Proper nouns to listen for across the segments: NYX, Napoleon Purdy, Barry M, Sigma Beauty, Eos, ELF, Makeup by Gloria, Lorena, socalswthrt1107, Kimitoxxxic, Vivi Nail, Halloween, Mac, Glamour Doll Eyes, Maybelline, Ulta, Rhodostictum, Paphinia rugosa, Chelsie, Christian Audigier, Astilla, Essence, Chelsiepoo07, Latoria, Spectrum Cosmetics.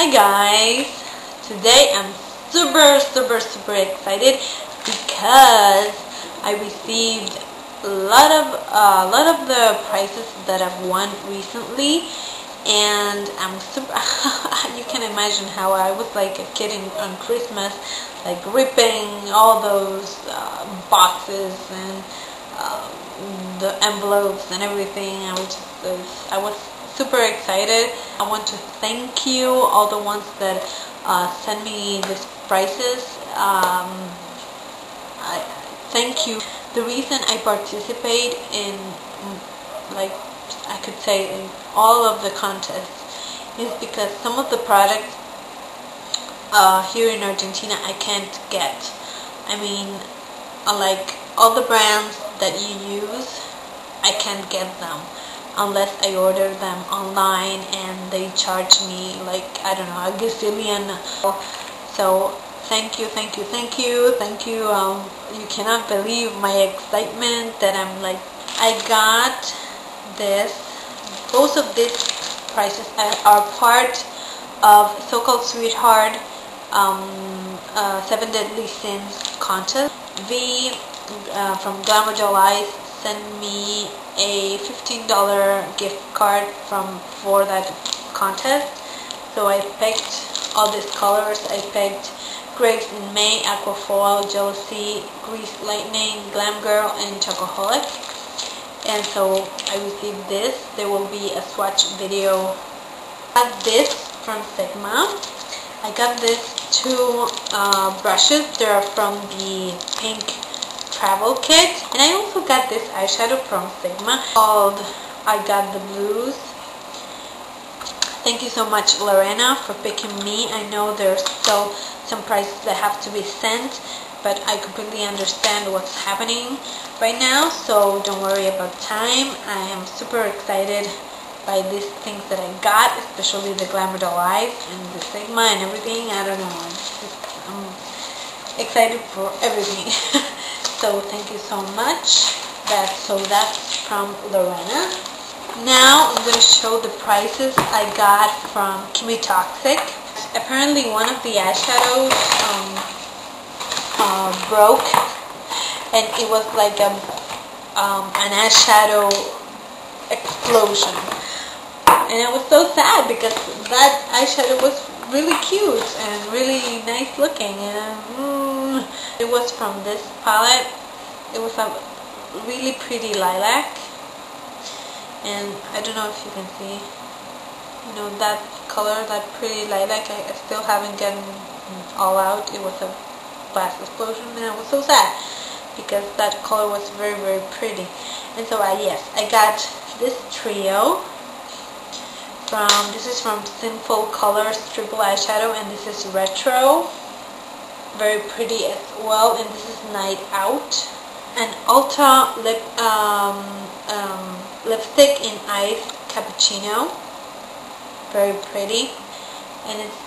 Hi guys, today I'm super excited because I received a lot of the prizes that I've won recently, and I'm super you can imagine how I was like a kid on Christmas, like ripping all those boxes and the envelopes and everything. I was super excited. I want to thank you, all the ones that sent me these prizes. I thank you. The reason I participate in, like I could say, in all of the contests is because some of the products here in Argentina I can't get. I mean, like all the brands that you use, I can't get them unless I order them online, and they charge me like, I don't know, a gazillion. So thank you. You cannot believe my excitement that I'm like, I got this. Both of these prizes are part of SoCalSwthrt 7 Deadly Sins contest. V from Glamour Doll Eyes sent me a $15 gift card for that contest. So I picked all these colors. I picked Grapes in May, Aquafoil, Jealousy, Grease Lightning, Glam Girl, and Chocoholic. And so I received this. There will be a swatch video. I got this from Sigma. I got these two brushes. They're from the Pink Travel Kit. And I also got this eyeshadow from Sigma called I Got the Blues. Thank you so much, Lorena, for picking me. I know there's still some prizes that have to be sent, but I completely understand what's happening right now, so don't worry about time. I am super excited by these things that I got, especially the Glamour Doll Eyes and the Sigma and everything. I don't know, I'm excited for everything. So thank you so much. That's from Lorena. Now I'm going to show the prices I got from Kimitoxxxic. Apparently one of the eyeshadows broke, and it was like a an eyeshadow explosion. And I was so sad because that eyeshadow was really cute and really nice looking, and it was from this palette. It was a really pretty lilac, and I don't know if you can see, you know, that color, that pretty lilac. I still haven't gotten all out. It was a glass explosion, and I was so sad because that color was very pretty. And so I got this trio. This is from Sinful Colors triple eyeshadow, and this is Retro, very pretty as well. And this is Night Out, and Ulta lipstick in Ice Cappuccino, very pretty. And it's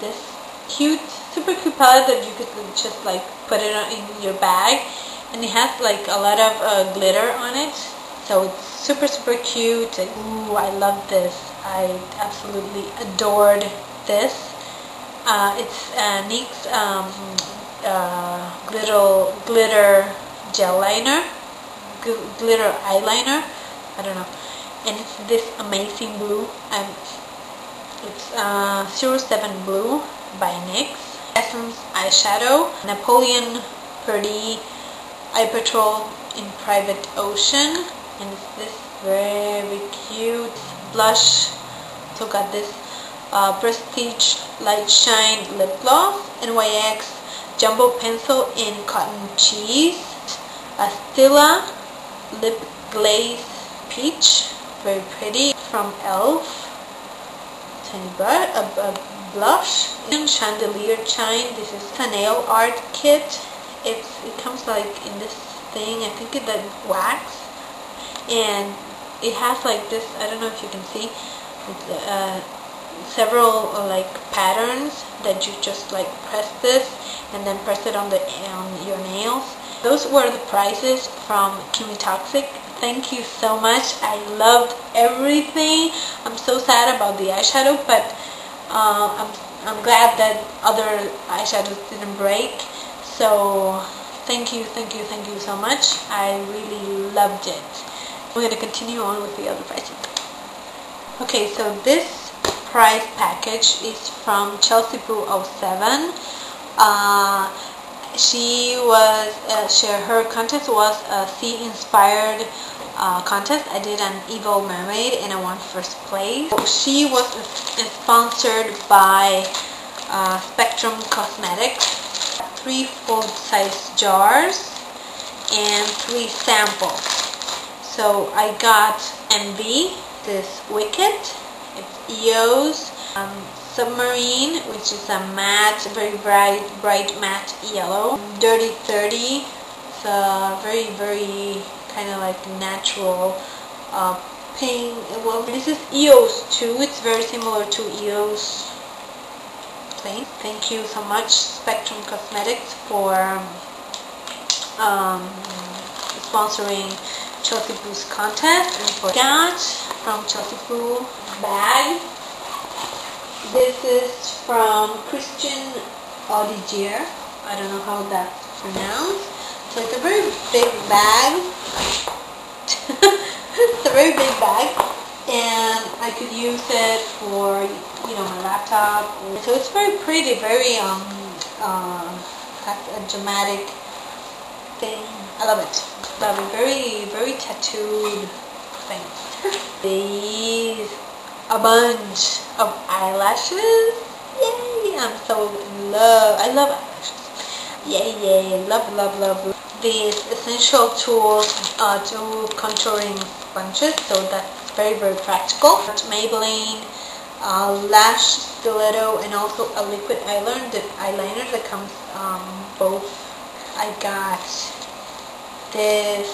this super cute palette that you could just like put it in your bag, and it has like a lot of glitter on it. So it's super cute. Ooh, I love this. I absolutely adored this. It's NYX glitter gel liner, glitter eyeliner. I don't know. And it's this amazing blue. It's 07 Blue by NYX. Essence eyeshadow. Napoleon Purdy Eye Patrol in Private Ocean. And it's this very cute blush. So got this Prestige Light Shine Lip Gloss, NYX Jumbo Pencil in Cotton Cheese, Astilla Lip Glaze Peach, very pretty, from ELF, tiny blush, and Chandelier Shine. This is a nail art kit. It comes like in this thing, I think it's like wax. And it has like this, I don't know if you can see, several like patterns that you just like press this and then press it on your nails. Those were the prizes from Kimitoxxxic. Thank you so much. I loved everything. I'm so sad about the eyeshadow, but I'm glad that other eyeshadows didn't break. So thank you so much. I really loved it. We're going to continue on with the other prices. Okay, so this price package is from Chelsiepoo07. Her contest was a sea inspired contest. I did an evil mermaid and I won first place. She was sponsored by Spectrum Cosmetics. 3 full-size jars and 3 samples. So I got Envy, this Wicked, it's Eos, Submarine, which is a matte, very bright matte yellow. Dirty 30, it's a very kind of like natural pink. Well, this is Eos 2, it's very similar to Eos Plain. Thank you so much, Spectrum Cosmetics, for sponsoring Chelsiepoo's contest. And for that, from Chelsiepoo bag. This is from Christian Audigier. I don't know how that's pronounced. So it's a very big bag. It's a very big bag, and I could use it for, you know, my laptop. So it's very pretty, very a dramatic thing. I love it. Love it. Very tattooed thing. These. A bunch of eyelashes. Yay! I'm so in love. I love eyelashes. Yay! Love. These essential tools are 2 contouring sponges, so that's very practical. Maybelline lash stiletto and also a liquid eyeliner. The eyeliner that comes both. I got this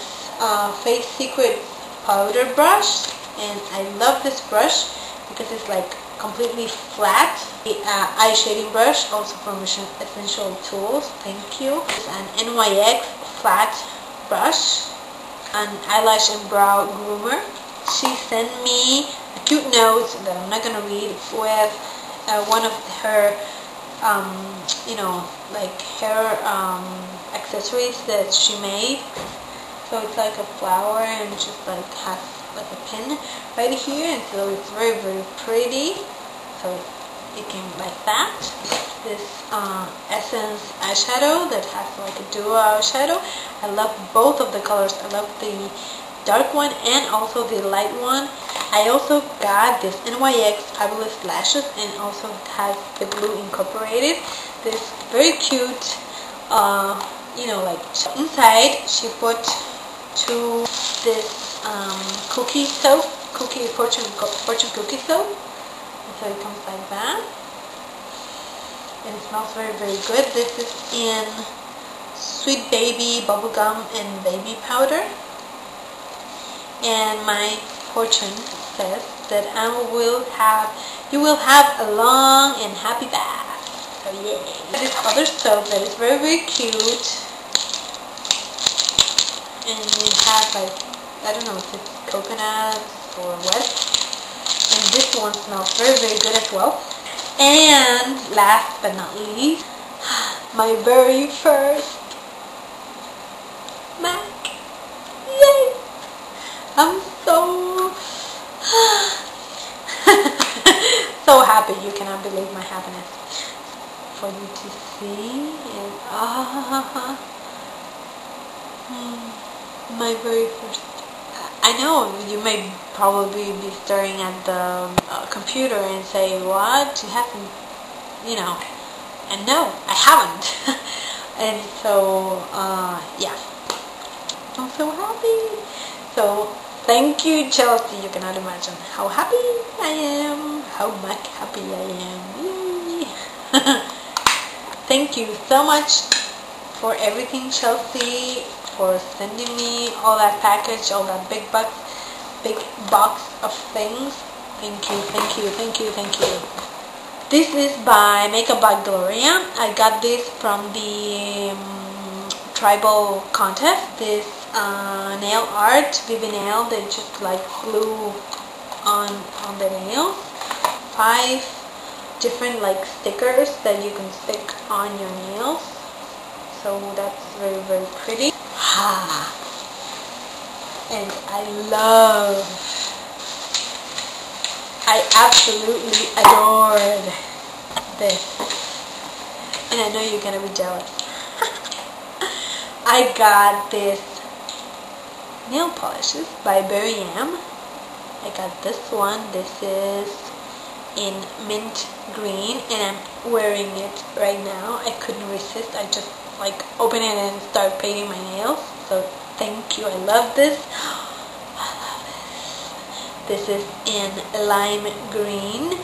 Face Secret powder brush, and I love this brush because it's like completely flat. The eye shading brush, also from Essential Tools, thank you. It's an NYX flat brush, an eyelash and brow groomer. She sent me a cute note that I'm not gonna read with one of her, you know, like hair accessories that she made. So it's like a flower and just like has like a pin right here, and so it's very pretty. So it came like that. This Essence eyeshadow that has like a duo eyeshadow. I love both of the colors. I love the dark one and also the light one. I also got this NYX Fabulous Lashes, and also it has the glue incorporated. This very cute, you know, like inside she put 2 this cookie soap, fortune cookie soap, and so it comes like that, and it smells very good. This is in Sweet Baby bubblegum and baby powder, and my fortune says that you will have a long and happy bath. So yay! This other soap that is very cute, and it has like, I don't know if it's coconut or what. And this one smells very good as well. And last but not least, my very first Mac. Yay! I'm so happy. You cannot believe my happiness. For you to see and my very first. I know you may probably be staring at the computer and say, what? You haven't, you know, and no, I haven't. And so, yeah, I'm so happy. So, thank you, Chelsea. You cannot imagine how happy I am, how much happy I am. Thank you so much for everything, Chelsea, for sending me all that package, all that big box of things. Thank you. This is by Makeup by Gloria. I got this from the tribal contest. This nail art, Vivi Nail, they just like glue on the nail. 5 different like stickers that you can stick on your nails. So that's very, very pretty. And I absolutely adored this. And I know you're gonna be jealous. I got this nail polishes by Barry M. I got this one. This is in mint green and I'm wearing it right now. I couldn't resist. I just like open it and start painting my nails. So thank you. I love this. I love this. This is in lime green.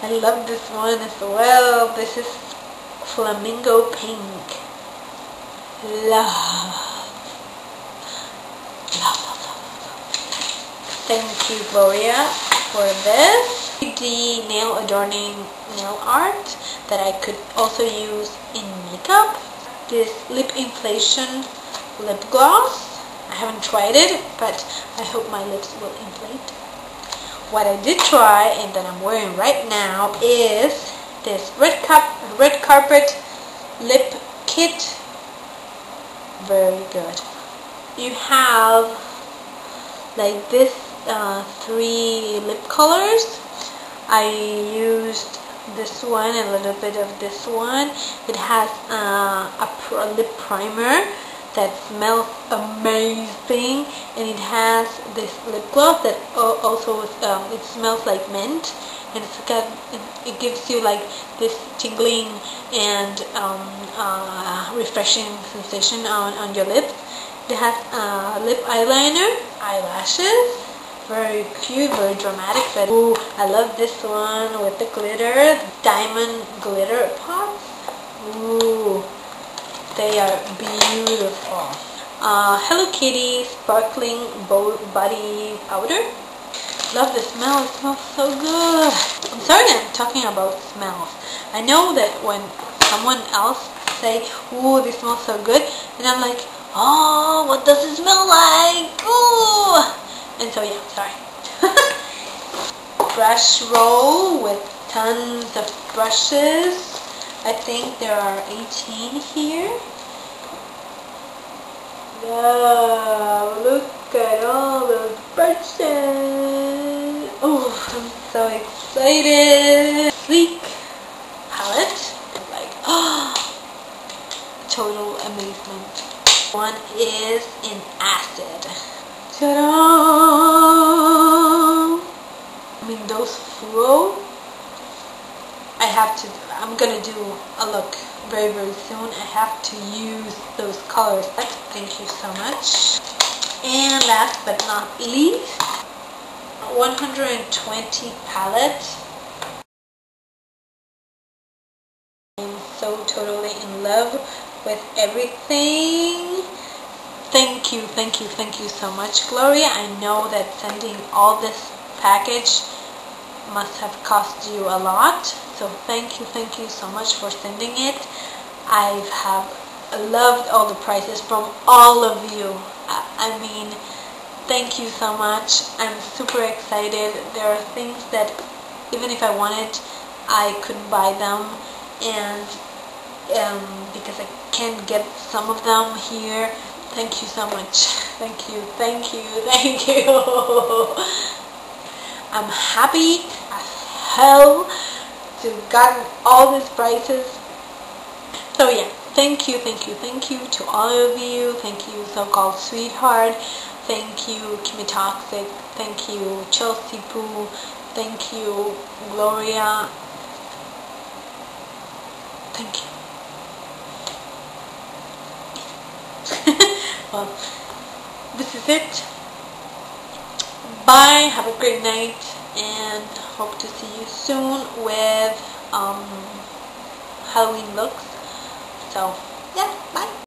I love this one as well. This is flamingo pink. Love. Thank you, Gloria, for this. 3D nail adorning nail art that I could also use in makeup. This lip inflation lip gloss. I haven't tried it, but I hope my lips will inflate. What I did try and that I'm wearing right now is this red carpet lip kit. Very good. You have like this 3 lip colors. I used this one, a little bit of this one. It has a lip primer that smells amazing, and it has this lip gloss that also it smells like mint, and it gives you like this tingling and refreshing sensation on your lips. It has lip eyeliner, eyelashes. Very cute, very dramatic, but ooh, I love this one with the glitter, diamond glitter pops. Ooh, they are beautiful. Hello Kitty sparkling body powder. Love the smell, it smells so good. I'm sorry that I'm talking about smells. I know that when someone else say, ooh, this smells so good, and I'm like, oh, what does it smell like? Ooh. And so yeah, sorry. Brush roll with tons of brushes. I think there are 18 here. Wow, look at all those brushes. Oh, I'm so excited. Sleek palette. I'm like, oh, total amazement. One is in acid. Ta-da! I mean, those flow. I'm gonna do a look very, very soon. I have to use those colors. Thank you so much. And last but not least, 120 palette. I'm so totally in love with everything. Thank you so much, Gloria. I know that sending all this package must have cost you a lot. So thank you so much for sending it. I have loved all the prices from all of you. I mean, thank you so much. I'm super excited. There are things that even if I wanted, I couldn't buy them. And because I can't get some of them here. Thank you so much. Thank you. I'm happy as hell to have gotten all these prices. So yeah, thank you to all of you. Thank you, So-Called Sweetheart. Thank you, Kimitoxxxic. Thank you, Chelsiepoo. Thank you, Gloria. Thank you. Well, this is it. Bye, have a great night, and hope to see you soon with Halloween looks. So yeah, bye.